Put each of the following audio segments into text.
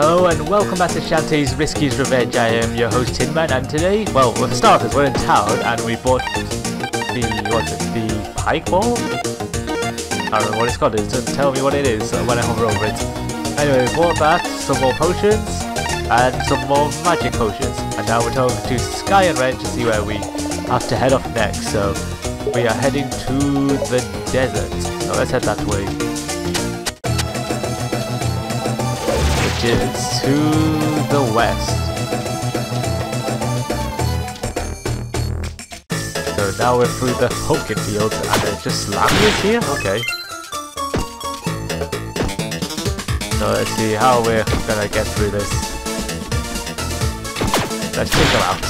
Hello and welcome back to Shantae's Risky Revenge. I am your host Tin Man, and today, well, for starters, we're in town and we bought the Pike Ball? I don't remember what it's called, it doesn't tell me what it is when I hover over it. Anyway, we bought that, some more potions, and some more magic potions. And now we're talking to Sky and Ren to see where we have to head off next. So we are heading to the desert. So let's head that way. To the west. So now we're through the pumpkin fields, and there's just Lamb is here? Okay. So let's see how we're gonna get through this. Let's take them out.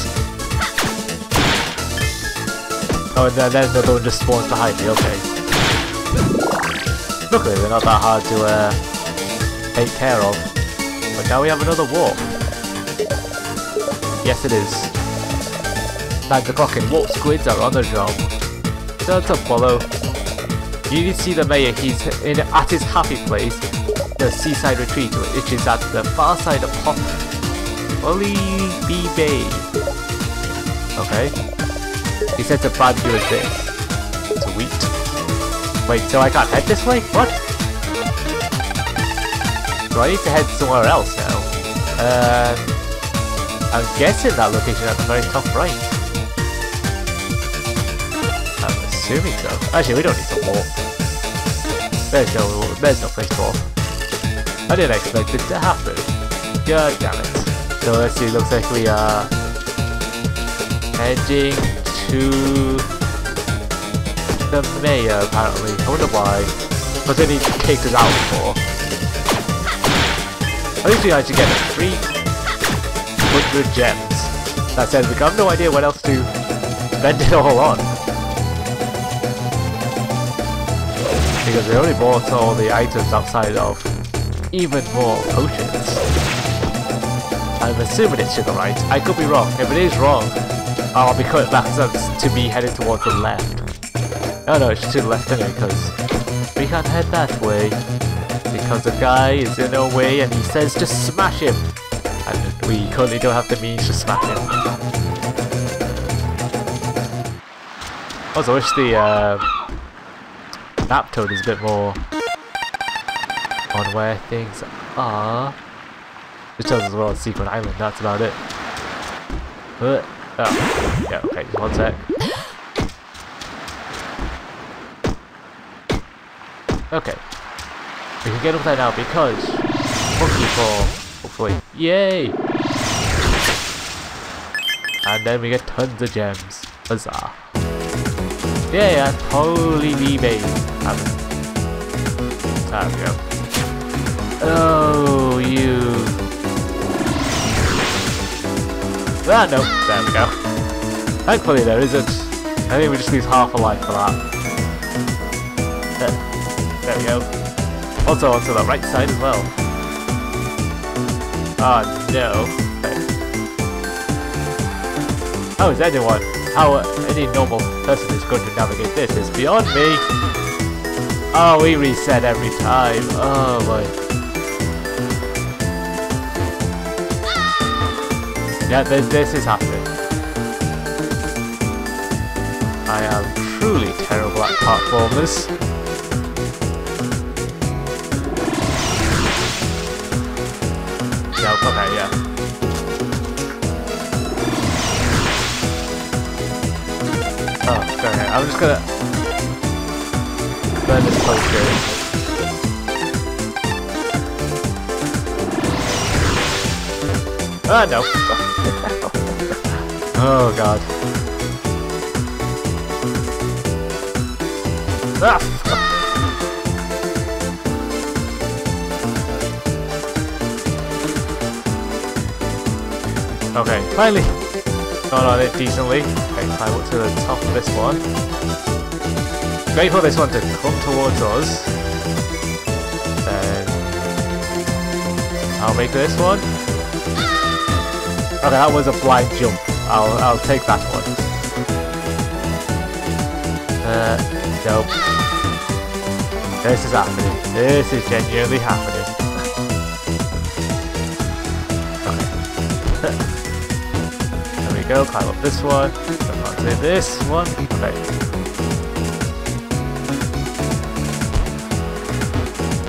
Oh, and then the one just spawns behind me, okay. Luckily they're not that hard to take care of. But now we have another warp. Yes, it is. 9 o'clock and warp squids are on the job. So it's up, Bolo. You need to see the mayor. He's at his happy place, the seaside retreat, which is at the far side of Pop. Fully B-bay. Okay. He said to plan you as this. It's a wheat. Wait, so I can't head this way? What? So I need to head somewhere else now. I'm guessing that location at the very top right. I'm assuming so. Actually, we don't need to walk. There's no place to walk. I didn't expect this to happen. God damn it. So let's see, looks like we are heading to the mayor apparently. I wonder why. Because they need to kick us out before. At least we managed to get 300 gems. That said, we have no idea what else to spend it all on. Because we only bought all the items outside of even more potions. I'm assuming it's to the right. I could be wrong. If it is wrong, I'll be cutting back to be headed towards the left. Oh no, it's to the left anyway, because we can't head that way. Because the guy is in our way and he says just smash him, and we currently don't have the means to smash him. Also, I wish the map told us a bit more on where things are. It tells us we're on Secret Island, that's about it. But, oh, yeah, okay, just one sec. Okay. We can get up there now because monkey ball, hopefully. Yay! And then we get tons of gems. Huzzah! Yeah, holy B-bay. There we go. Oh, you. Ah, no. There we go. Thankfully, there isn't. I think we just lose half a life for that. There we go. Also onto the right side as well. Ah, oh, no. Okay. How is anyone? How any normal person is going to navigate this is beyond me. Oh, we reset every time. Oh boy. Yeah, this is happening. I am truly terrible at platformers. Okay, yeah. Oh, okay, I'm just gonna burn this place here. Ah, no. Oh, God. Ah! Okay, finally! Got on it decently. Okay, climb up to the top of this one. Wait for this one to come towards us. Then I'll make this one. Okay, that was a blind jump. I'll take that one. Nope. This is happening. This is genuinely happening. There we go, climb up this one, come on to this one, okay.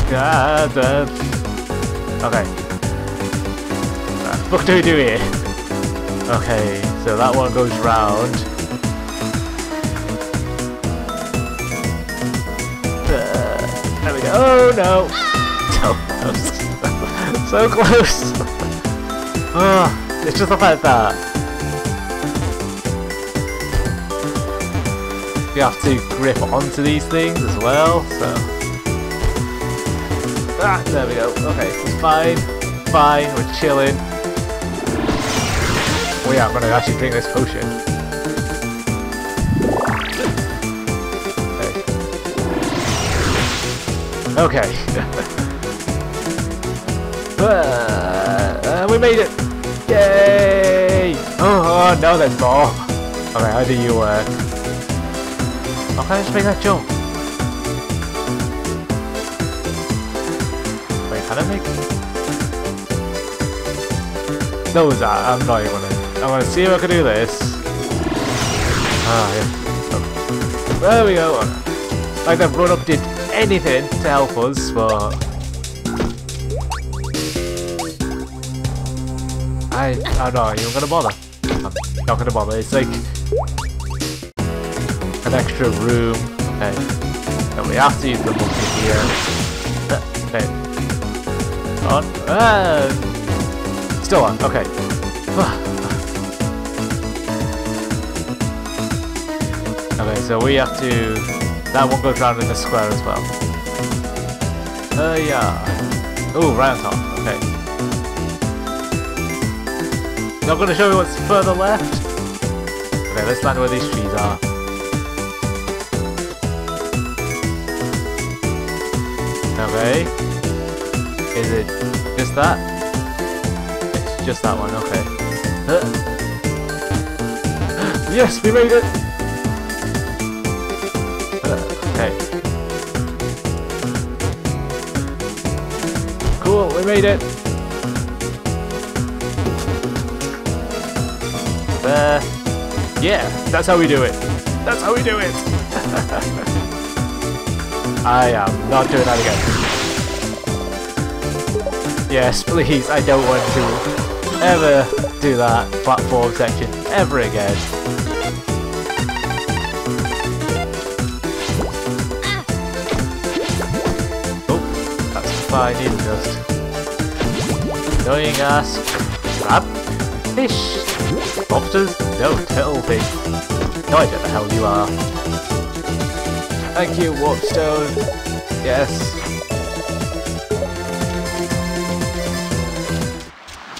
God damn. Okay. What the fuck do we do here? Okay, so that one goes round. There we go. Oh no! Oh, so close! Oh, it's just about that. You have to grip onto these things as well, so. Ah, there we go. Okay, it's fine. Fine, we're chilling. We are going to actually drink this potion. Okay. We made it! Yay! Oh, oh no, there's more! Okay, how do you work? How can I just make that jump? Wait, can I make... Those are, I'm not even gonna... I want to see if I can do this. Oh, yeah. There we go. Like that run-up did anything to help us, but... I don't know, you're going to bother. I'm not going to bother. It's like... an extra room. Okay. And we have to use the monkey here. Okay. On. Still on. Okay. Okay, so we have to... That one goes round in the square as well. Yeah. Ooh, right on top. Okay. Not going to show you what's further left. Okay, let's land where these trees are. Okay. Is it just that? It's just that one, okay. Yes, we made it! Okay. Cool, we made it! Yeah, that's how we do it! That's how we do it! I am not doing that again. Yes, please, I don't want to ever do that platform section ever again. I need just annoying ass crab fish lobsters? No, turtle thing. No idea the hell you are. Thank you, Warpstone. Yes.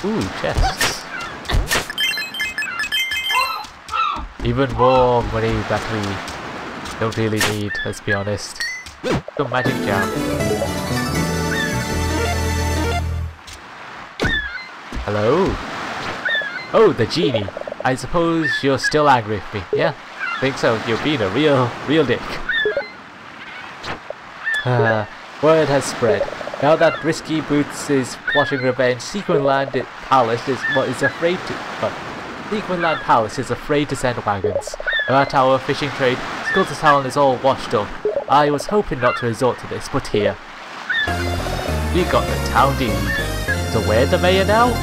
Ooh, chests. Even more money that we don't really need, let's be honest. Some magic jam. Hello? Oh, the genie. I suppose you're still angry with me, yeah? Think so, you're being a real dick. Word has spread. Now that Risky Boots is plotting revenge, Sequin Land Palace is Sequin Land Palace is afraid to send wagons. About our fishing trade, Scuttle Town is all washed up. I was hoping not to resort to this, but here. We got the town deed. So we're the mayor now?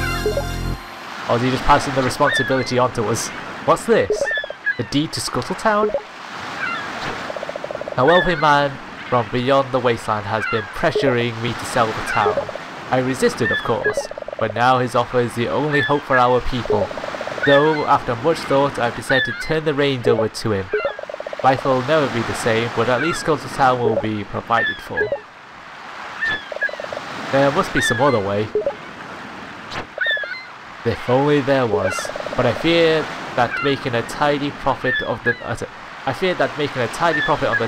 Or is he just passing the responsibility onto us? What's this? The deed to Scuttle Town? A wealthy man from beyond the wasteland has been pressuring me to sell the town. I resisted, of course, but now his offer is the only hope for our people. Though, after much thought, I've decided to turn the reins over to him. Life will never be the same, but at least Scuttle Town will be provided for. There must be some other way. If only there was, but I fear that making a tidy profit of the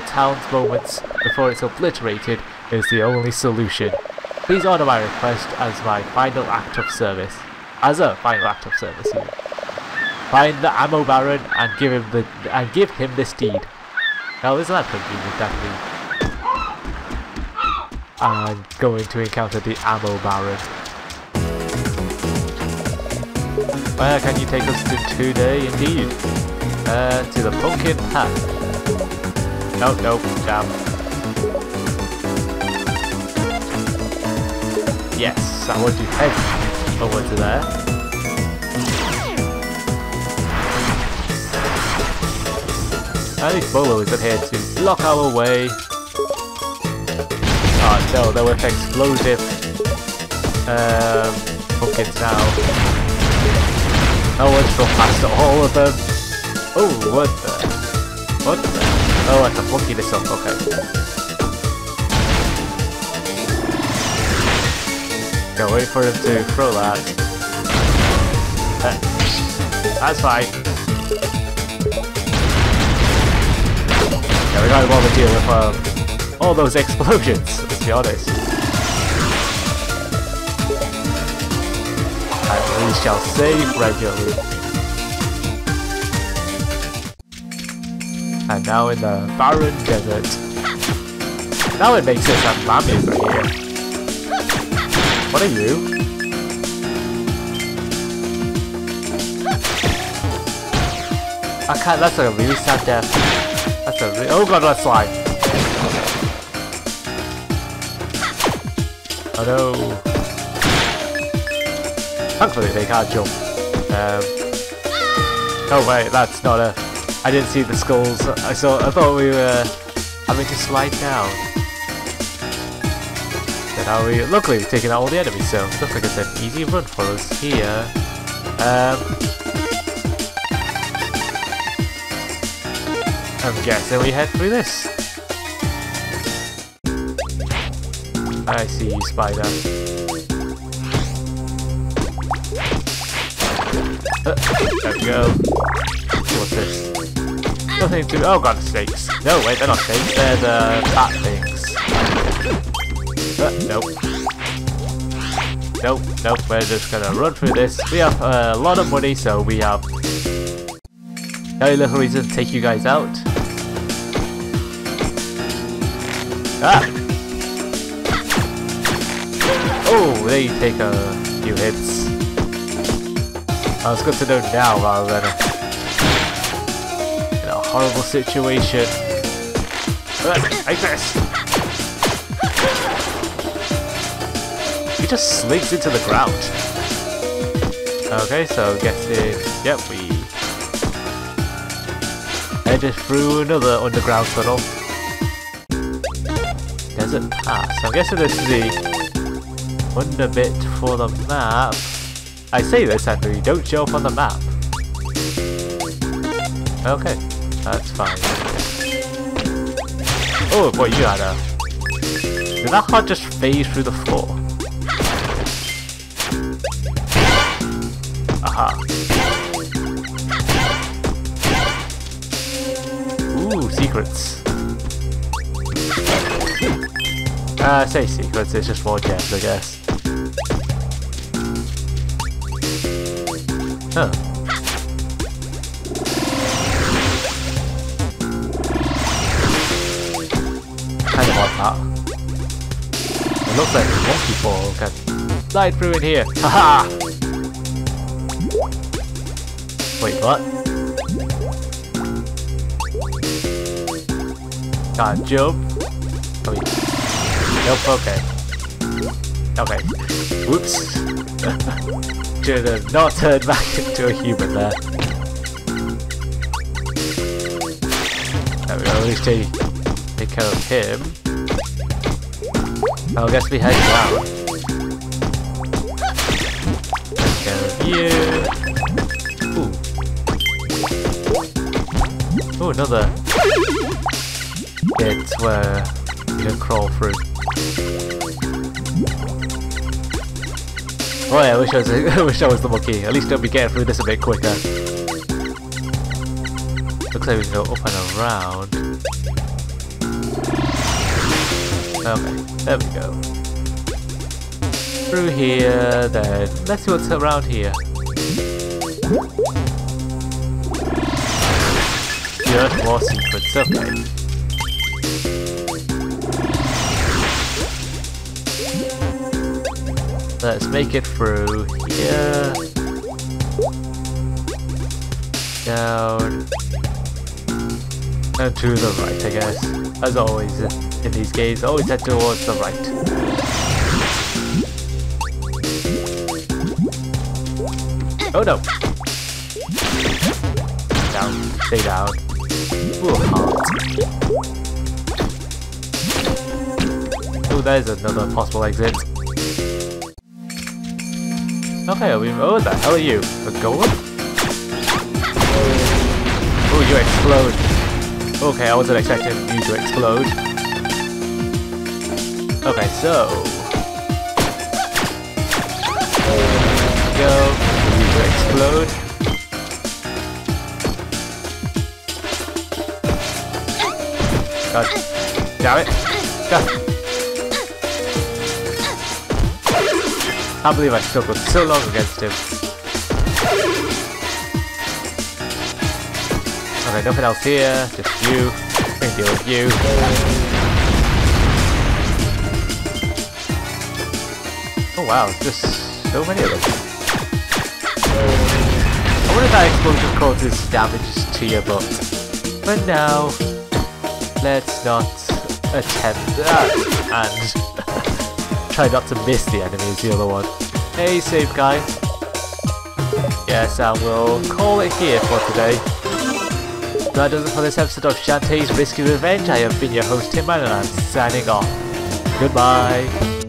town's moments before it's obliterated is the only solution. Please honour my request as my final act of service. Find the Ammo Baron and give him this deed. Now isn't that convenient that we I'm going to encounter the Ammo Baron. Where can you take us to today, indeed? To the pumpkin patch. Nope, jam. Yes, that would do. Hey, over to there. I think Bolo is in here to block our way. Oh no, there were explosive pumpkins now. I went so fast at all of them. Oh, what the? What the? Oh, I can monkey this up, okay. Can't wait for him to throw that. That's fine. Yeah, we don't want to deal with all those explosions, let's be honest. We shall save regularly. And now in the barren desert. Now it makes sense that Lamb is right here. What are you? I can't, that's a really sad death. That's a really, oh god, that's slime. Oh no. Thankfully they can't jump. Oh wait, that's not a... I didn't see the skulls. I thought we were having to slide down. Then now we... Luckily we've taken out all the enemies, so it looks like it's an easy run for us here. I'm guessing we head through this. I see you, spider. There we go. What's this? Nothing to. Oh god, snakes. No, wait, they're not snakes, they're the bat things. Nope, we're just gonna run through this. We have a lot of money, so we have very little reason to take you guys out. Ah! Oh, they take a few hits. Oh, it's good to know now rather than in a horrible situation. Like this! He just slinks into the ground. Okay, so guessing. Yep, we headed through another underground tunnel. Desert pass. So I'm guessing this is the under bit for the map. I say this after you don't show up on the map. Okay, that's fine. Oh boy, you had a... Did that heart just phase through the floor? Aha. Ooh, secrets. I say secrets, it's just more gems, I guess. Huh. Kind of odd that. It looks like a monkey ball can slide through in here. Haha! Wait, what? Can't jump. Oh, nope, okay. Okay. Whoops. Should have not turned back into a human there. There we go, at least take care of him. I guess we head down. Take care of you. Ooh. Ooh, another bit where you can crawl through. Oh yeah, I wish I was the monkey. At least I'll be getting through this a bit quicker. Looks like we can go up and around. Okay, there we go. Through here, then let's see what's around here. Just more secrets, okay. Let's make it through here. down, and to the right, I guess. As always, in these games, always head towards the right. Oh no! Down, stay down. Oh, there's another possible exit. Okay, what the hell are you? A golem? Oh, you explode. Okay, I wasn't expecting you to explode. Okay, so... there we go. You to explode. God damn it. God. I can't believe I struggled so long against him. Okay, nothing else here, just you. Big deal with you. Oh wow, just so many of them. I wonder if that explosion causes damage to your butt. But now, let's not attempt that and... try not to miss the enemies, the other one. Hey, save guy. Yes, I will call it here for today. That does it for this episode of Shantae's Risky Revenge. I have been your host, Tin Man, and I'm signing off. Goodbye.